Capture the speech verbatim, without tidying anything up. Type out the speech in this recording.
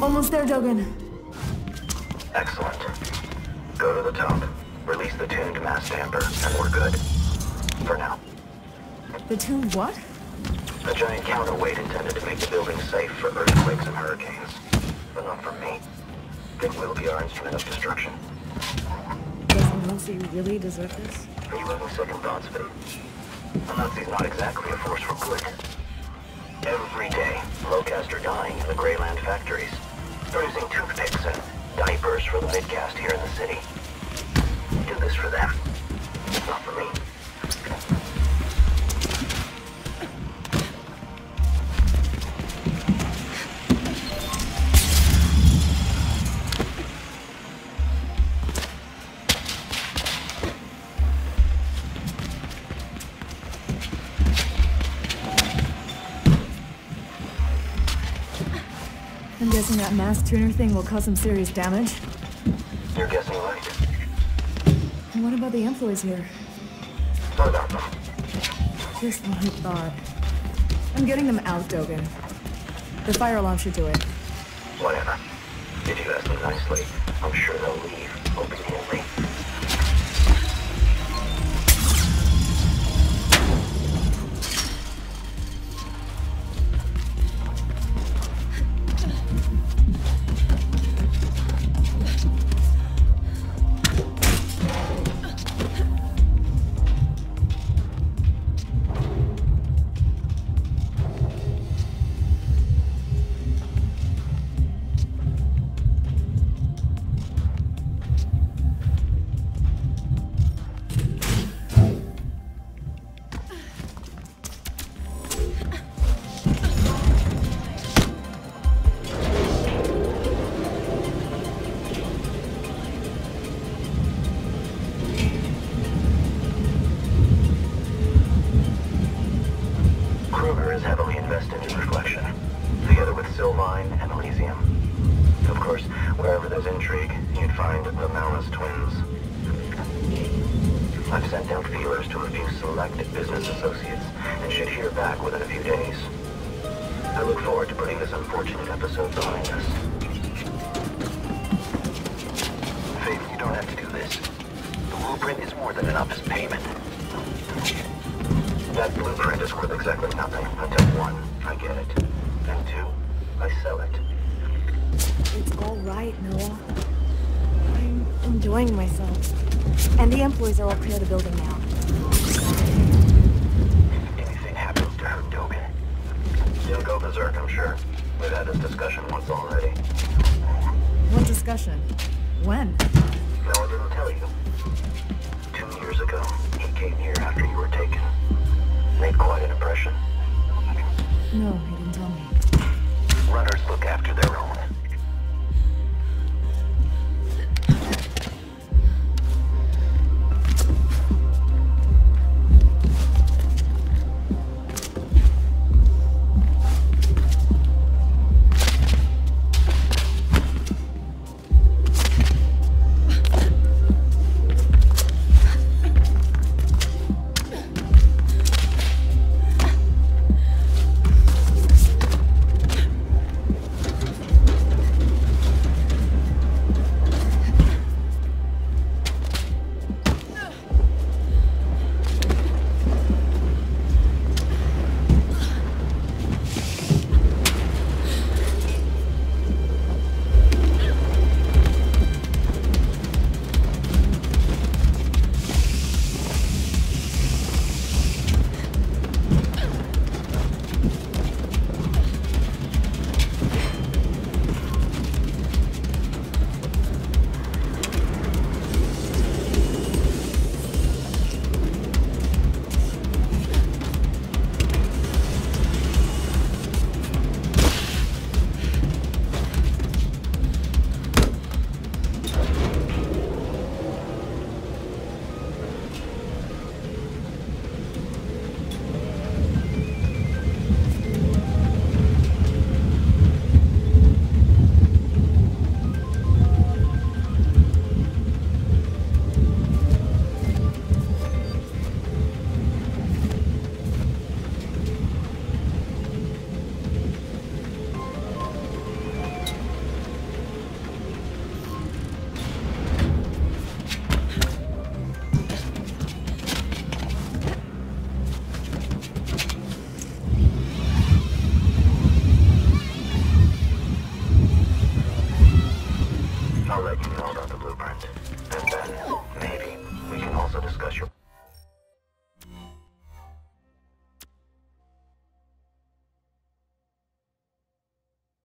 Almost there, Dogen. Excellent. Go to the top. Release the tuned mass damper, and we're good. For now. The tuned what? A giant counterweight intended to make the building safe for earthquakes and hurricanes. But not for me. It will be our instrument of destruction. Doesn't Lucy really deserve this? Are you having second thoughts, Spade? Lucy's not exactly a force for good. Every day, Locaster dying in the Greyland factories, producing toothpicks and diapers for the midcast here in the city. Do this for them, not for me. I'm guessing that mass tuner thing will cause some serious damage. You're guessing right. And what about the employees here? What about them? Just what I thought. I'm getting them out, Dogen. The fire alarm should do it. Whatever. Did you ask them nicely? I'm sure they'll leave obediently. And Elysium. Of course, wherever there's intrigue, you'd find the Malice Twins. I've sent down feelers to a few select business associates, and should hear back within a few days. I look forward to putting this unfortunate episode behind us. Faith, you don't have to do this. The blueprint is more than an office payment. That blueprint is worth exactly nothing until one, I get it. And two, I sell it. It's all right, Noah. I'm enjoying myself. And the employees are all clear of the building now. If anything happens to her, Dogen, you'll go berserk, I'm sure. We've had this discussion once already. What discussion? When? No, I didn't tell you. Two years ago, he came here after you were taken. Made quite an impression. No, he didn't tell me. Runners look after their own.